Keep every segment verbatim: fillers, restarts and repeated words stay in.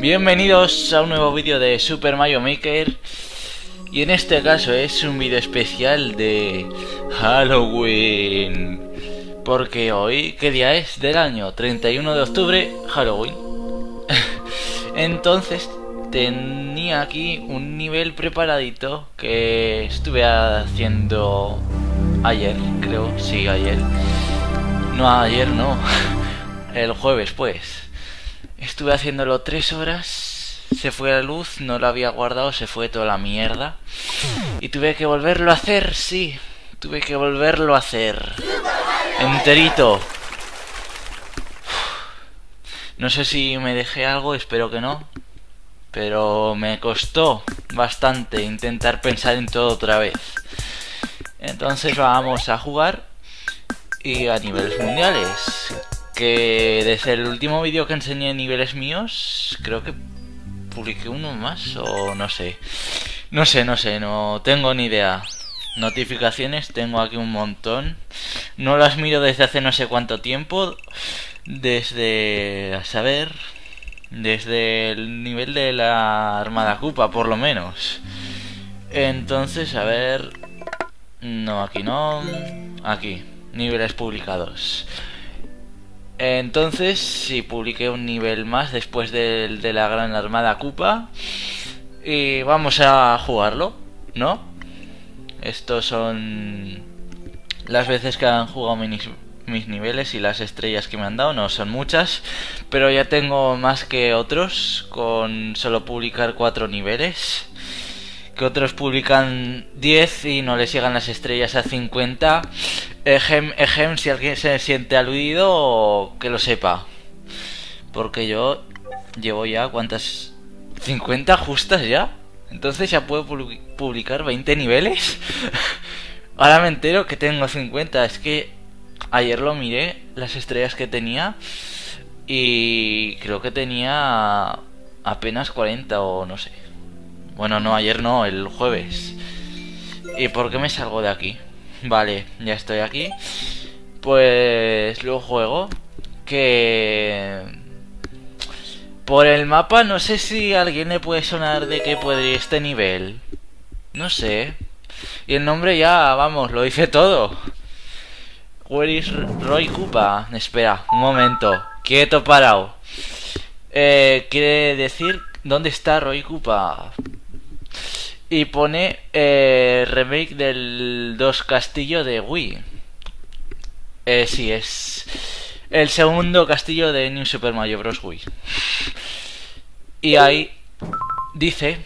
Bienvenidos a un nuevo vídeo de Super Mario Maker. Y en este caso es un vídeo especial de Halloween, porque hoy, ¿qué día es? Del año treinta y uno de octubre, Halloween. Entonces tenía aquí un nivel preparadito que estuve haciendo ayer, creo, sí, ayer. No, ayer no, el jueves pues. Estuve haciéndolo tres horas, se fue la luz, no lo había guardado, se fue toda la mierda. Y tuve que volverlo a hacer, sí, tuve que volverlo a hacer. Enterito. No sé si me dejé algo, espero que no. Pero me costó bastante intentar pensar en todo otra vez. Entonces vamos a jugar y a niveles mundiales. Que desde el último vídeo que enseñé niveles míos, creo que publiqué uno más o no sé. No sé, no sé, no tengo ni idea. Notificaciones, tengo aquí un montón. No las miro desde hace no sé cuánto tiempo. Desde, a saber, desde el nivel de la Armada Koopa, por lo menos. Entonces, a ver... No, aquí no. Aquí, niveles publicados. Entonces, sí, publiqué un nivel más después del de la Gran Armada Koopa. Y vamos a jugarlo, ¿no? Estos son las veces que han jugado mis, mis niveles y las estrellas que me han dado. No son muchas, pero ya tengo más que otros, con solo publicar cuatro niveles. Que otros publican diez y no les llegan las estrellas a cincuenta. Ejem, ejem, si alguien se siente aludido, que lo sepa. Porque yo llevo ya, ¿cuántas? ¿cincuenta justas ya? Entonces ya puedo pu publicar veinte niveles. Ahora me entero que tengo cincuenta. Es que ayer lo miré, las estrellas que tenía. Y creo que tenía apenas cuarenta o no sé. Bueno, no, ayer no, el jueves. ¿Y por qué me salgo de aquí? Vale, ya estoy aquí. Pues luego juego. Que... Por el mapa no sé si a alguien le puede sonar de que puede ir este nivel. No sé. Y el nombre ya, vamos, lo hice todo. Where is Roy Koopa? Espera, un momento. Quieto, parado. Eh, quiere decir, ¿dónde está Roy Koopa? Y pone eh, remake del dos castillo de Wii. Eh, sí, es el segundo castillo de New Super Mario Bros. Wii. Y ahí dice,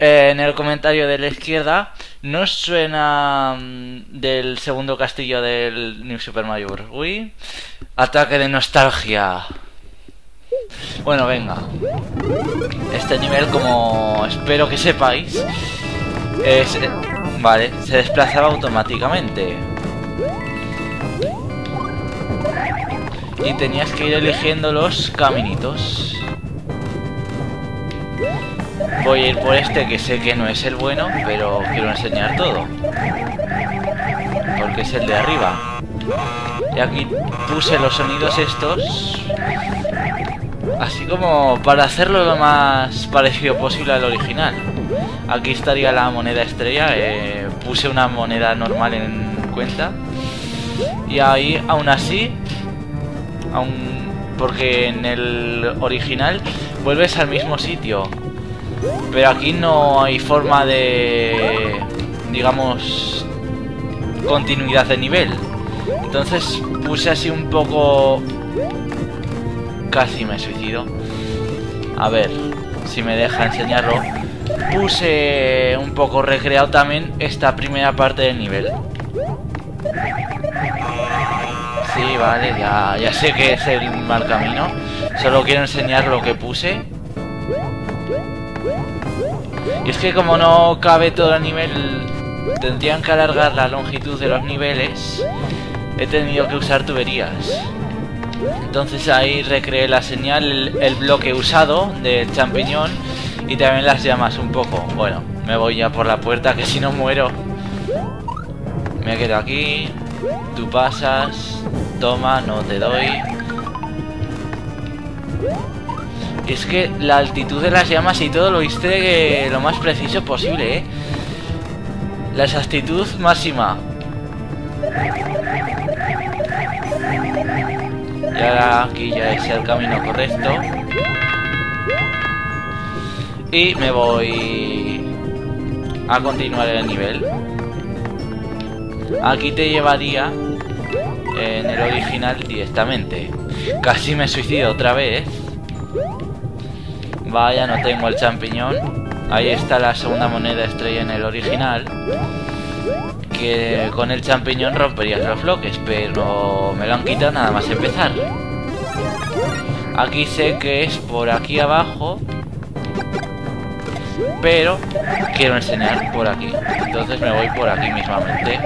eh, en el comentario de la izquierda, no suena del segundo castillo del New Super Mario Bros. Wii. Ataque de nostalgia. Bueno, venga. Este nivel, como espero que sepáis, es... Vale, se desplazaba automáticamente. Y tenías que ir eligiendo los caminitos. Voy a ir por este, que sé que no es el bueno, pero quiero enseñar todo. Porque es el de arriba. Y aquí puse los sonidos estos... Así como para hacerlo lo más parecido posible al original. Aquí estaría la moneda estrella, eh, puse una moneda normal en cuenta. Y ahí, aún así, aún porque en el original vuelves al mismo sitio. Pero aquí no hay forma de, digamos, continuidad de nivel. Entonces puse así un poco... Casi me suicido. A ver si me deja enseñarlo. Puse un poco recreado también esta primera parte del nivel. Sí, vale, ya, ya sé que es el mal camino. Solo quiero enseñar lo que puse. Y es que como no cabe todo el nivel, tendrían que alargar la longitud de los niveles, he tenido que usar tuberías. Entonces ahí recreé la señal, el bloque usado del champiñón y también las llamas un poco. Bueno, me voy ya por la puerta que si no muero. Me quedo aquí, tú pasas, toma, no te doy. Y es que la altitud de las llamas y todo lo hice lo más preciso posible, ¿eh? La exactitud máxima. Y ahora aquí ya es el camino correcto. Y me voy a continuar el nivel. Aquí te llevaría en el original directamente. Casi me suicido otra vez. Vaya, no tengo el champiñón. Ahí está la segunda moneda estrella en el original. Que con el champiñón romperías los bloques, pero me lo han quitado nada más empezar. Aquí sé que es por aquí abajo, pero quiero enseñar por aquí. Entonces me voy por aquí mismamente.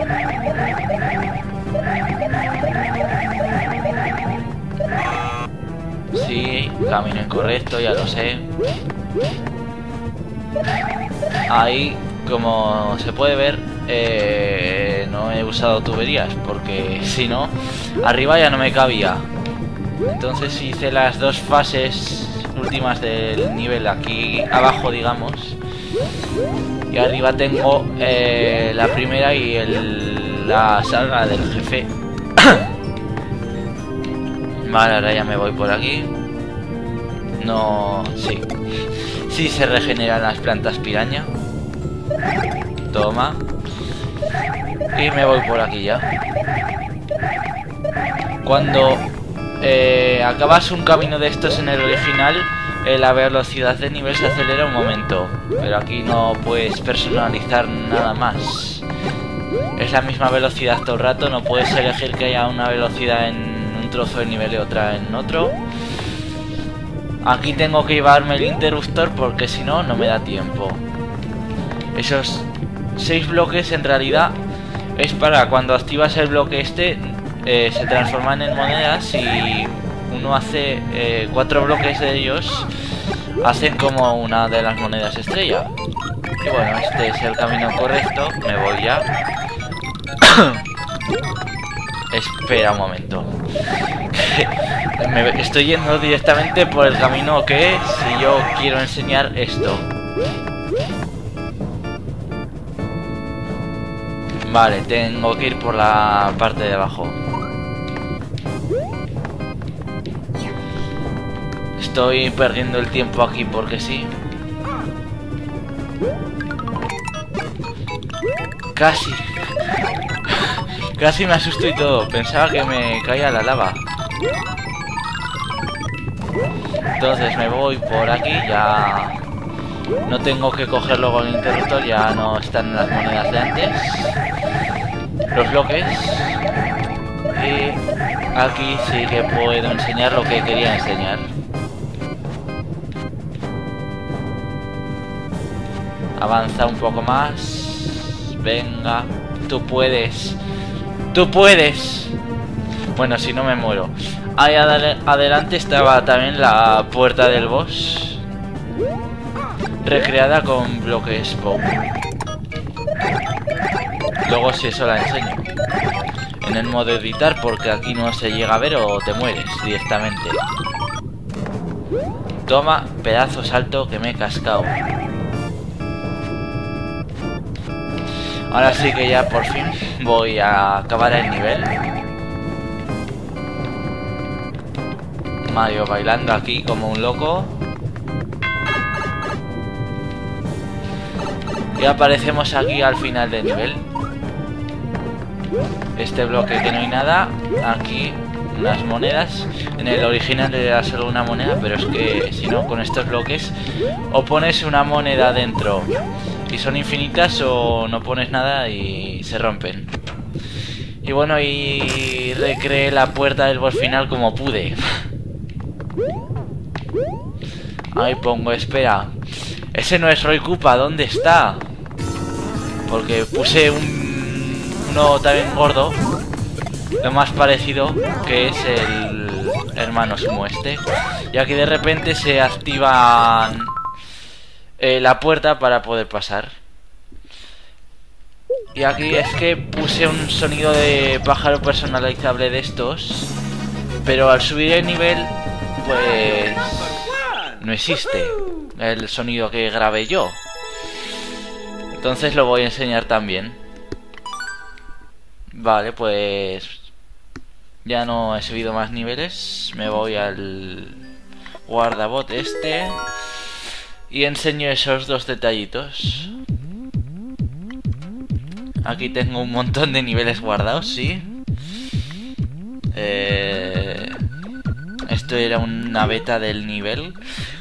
Sí, camino incorrecto, ya lo sé. Ahí, como se puede ver, eh, no he usado tuberías, porque si no, arriba ya no me cabía. Entonces hice las dos fases últimas del nivel aquí abajo, digamos. Y arriba tengo eh, la primera y el, la saga del jefe. Vale, ahora ya me voy por aquí. No, sí. Sí se regeneran las plantas piraña. Toma. Y me voy por aquí ya. Cuando eh, acabas un camino de estos en el original, eh, la velocidad de nivel se acelera un momento. Pero aquí no puedes personalizar nada más. Es la misma velocidad todo el rato, no puedes elegir que haya una velocidad en trozo de nivel y otra en otro. Aquí tengo que llevarme el interruptor porque si no, no me da tiempo. Esos seis bloques en realidad es para cuando activas el bloque este, eh, se transforman en monedas y uno hace eh, cuatro bloques de ellos, hacen como una de las monedas estrella. Y bueno, este es el camino correcto, me voy ya. Espera un momento. Me estoy yendo directamente por el camino que si yo quiero enseñar esto. Vale, tengo que ir por la parte de abajo. Estoy perdiendo el tiempo aquí porque sí. Casi. Casi me asusto y todo, pensaba que me caía la lava. Entonces me voy por aquí, ya no tengo que cogerlo con el interruptor, ya no están las monedas de antes, los bloques. Y aquí sí que puedo enseñar lo que quería enseñar. Avanza un poco más, venga, tú puedes. ¡Tú puedes! Bueno, si no me muero. Ahí ad adelante estaba también la puerta del boss, recreada con bloques Boo. Luego si eso la enseño en el modo editar, porque aquí no se llega a ver o te mueres directamente. Toma, pedazo salto que me he cascado. Ahora sí que ya por fin voy a acabar el nivel. Mario bailando aquí como un loco. Y aparecemos aquí al final del nivel. Este bloque que no hay nada. Aquí las monedas. En el original era solo una moneda, pero es que si no, con estos bloques o pones una moneda dentro y son infinitas, o no pones nada y se rompen. Y bueno, y recreé la puerta del boss final como pude. Ahí pongo espera. Ese no es Roy Koopa, ¿dónde está? Porque puse un... uno también gordo, lo más parecido, que es el hermano sumo este. Y aquí de repente se activa eh, la puerta para poder pasar. Y aquí es que puse un sonido de pájaro personalizable de estos, pero al subir el nivel, pues... no existe el sonido que grabé yo. Entonces lo voy a enseñar también. Vale, pues... ya no he subido más niveles. Me voy al guardabot este y enseño esos dos detallitos. Aquí tengo un montón de niveles guardados, sí. Eh... Esto era una beta del nivel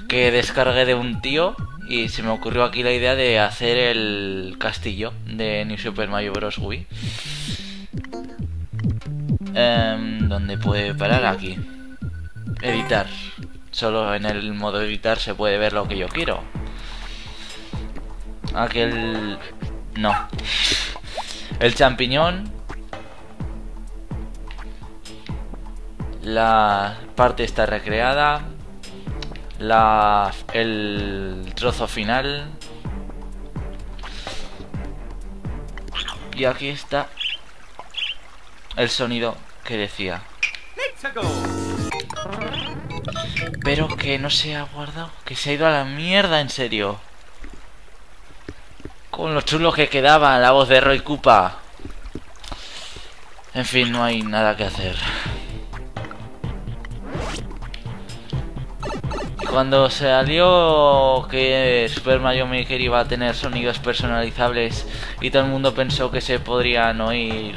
que descargué de un tío y se me ocurrió aquí la idea de hacer el castillo de New Super Mario Bros. Wii. Um, ¿Dónde puede parar? Aquí. Editar. Solo en el modo editar se puede ver lo que yo quiero. Aquel... no. El champiñón. La parte está recreada. La... el trozo final. Y aquí está el sonido que decía, pero que no se ha guardado, que se ha ido a la mierda, en serio. Con lo chulo que quedaba la voz de Roy Koopa. En fin, no hay nada que hacer. Cuando salió que Super Mario Maker iba a tener sonidos personalizables y todo el mundo pensó que se podrían oír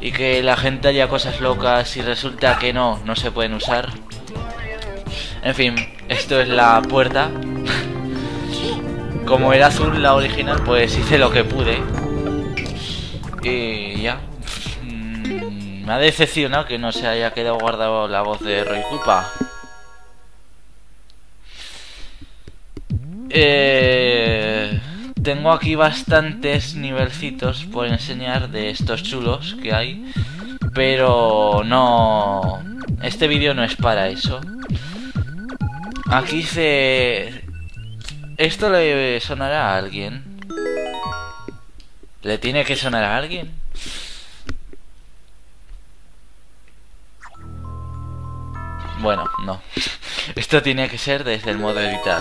y que la gente haría cosas locas, y resulta que no, no se pueden usar. En fin, esto es la puerta. Como era azul la original, pues hice lo que pude. Y ya. Me ha decepcionado que no se haya quedado guardado la voz de Roy Koopa. Eh, tengo aquí bastantes nivelcitos por enseñar de estos chulos que hay, pero no, este vídeo no es para eso. Aquí hice... esto le sonará a alguien. ¿Le tiene que sonar a alguien? Bueno, no. Esto tiene que ser desde el modo editar.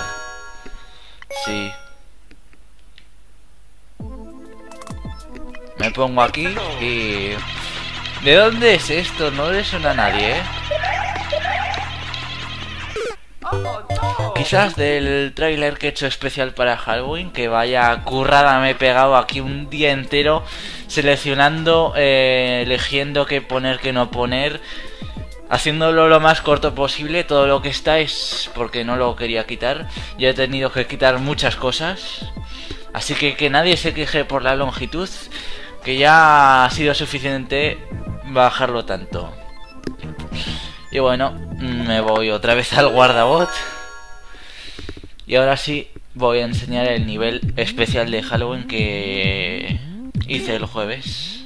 Sí. Me pongo aquí y... ¿de dónde es esto? No le suena a nadie, ¿eh? Quizás del tráiler que he hecho especial para Halloween, que vaya currada me he pegado aquí un día entero seleccionando, eh, eligiendo qué poner, qué no poner, haciéndolo lo más corto posible. Todo lo que está es porque no lo quería quitar. Ya he tenido que quitar muchas cosas. Así que que nadie se queje por la longitud, que ya ha sido suficiente bajarlo tanto. Y bueno, me voy otra vez al guardabot. Y ahora sí voy a enseñar el nivel especial de Halloween que hice el jueves.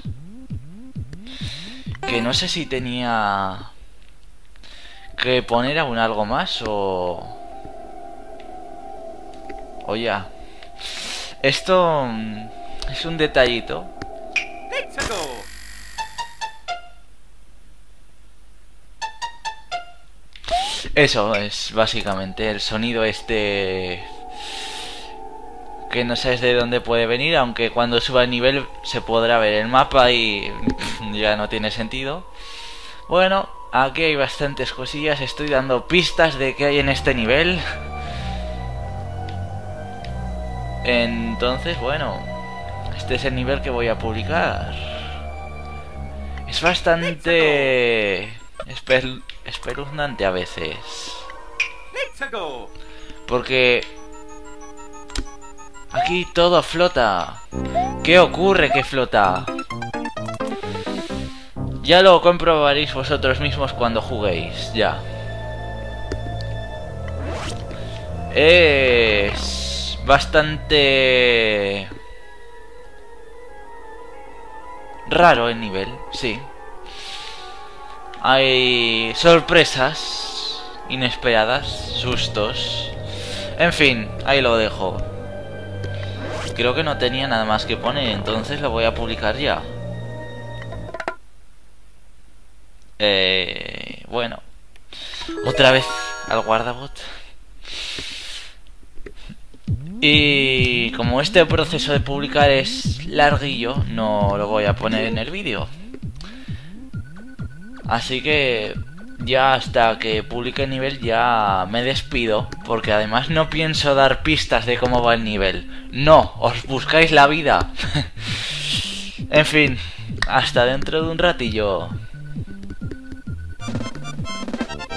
Que no sé si tenía... que poner aún algo más o... o ya. Esto es un detallito. Eso es básicamente el sonido este que no sabes de dónde puede venir, aunque cuando suba el nivel se podrá ver el mapa y ya no tiene sentido. Bueno, aquí hay bastantes cosillas, estoy dando pistas de qué hay en este nivel. Entonces, bueno, este es el nivel que voy a publicar. Es bastante espe- espeluznante a veces, porque aquí todo flota. ¿Qué ocurre que flota? Ya lo comprobaréis vosotros mismos cuando juguéis, ya. es bastante raro el nivel, sí. Hay sorpresas inesperadas, sustos. En fin, ahí lo dejo. Creo que no tenía nada más que poner, entonces lo voy a publicar ya. Eh, bueno. Otra vez al guardabot. Y como este proceso de publicar es larguillo, no lo voy a poner en el vídeo. Así que ya hasta que publique el nivel ya me despido, porque además no pienso dar pistas de cómo va el nivel. No, os buscáis la vida. En fin, hasta dentro de un ratillo.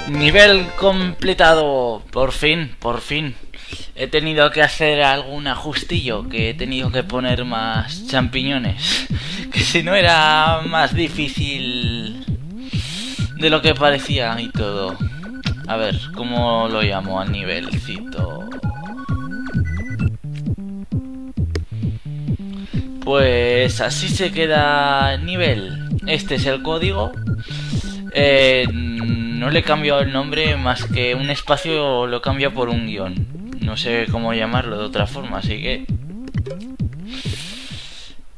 Nivel completado. Por fin, por fin. He tenido que hacer algún ajustillo, que he tenido que poner más champiñones. Que si no era más difícil de lo que parecía y todo. A ver, ¿cómo lo llamo a nivelcito? Pues así se queda el nivel. Este es el código. Eh, no le he cambiado el nombre, más que un espacio lo cambio por un guión. No sé cómo llamarlo de otra forma, así que...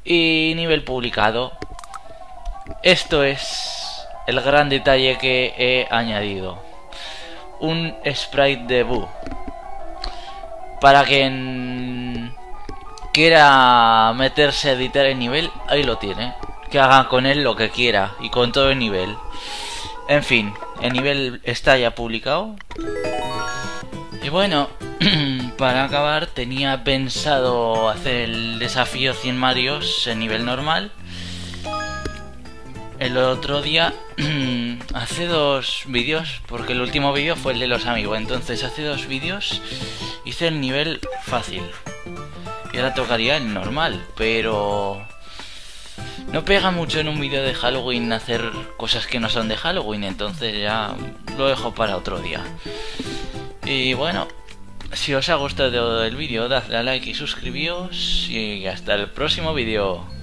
Y nivel publicado. Esto es el gran detalle que he añadido. Un sprite de Boo. Para quien quiera meterse a editar el nivel, ahí lo tiene. Que haga con él lo que quiera y con todo el nivel. En fin, el nivel está ya publicado. Y bueno, para acabar tenía pensado hacer el desafío cien Marios en nivel normal. El otro día, hace dos vídeos, porque el último vídeo fue el de los amigos. Entonces hace dos vídeos hice el nivel fácil. Y ahora tocaría el normal, pero... no pega mucho en un vídeo de Halloween hacer cosas que no son de Halloween, entonces ya lo dejo para otro día. Y bueno, si os ha gustado el vídeo, dadle a like y suscribíos y hasta el próximo vídeo.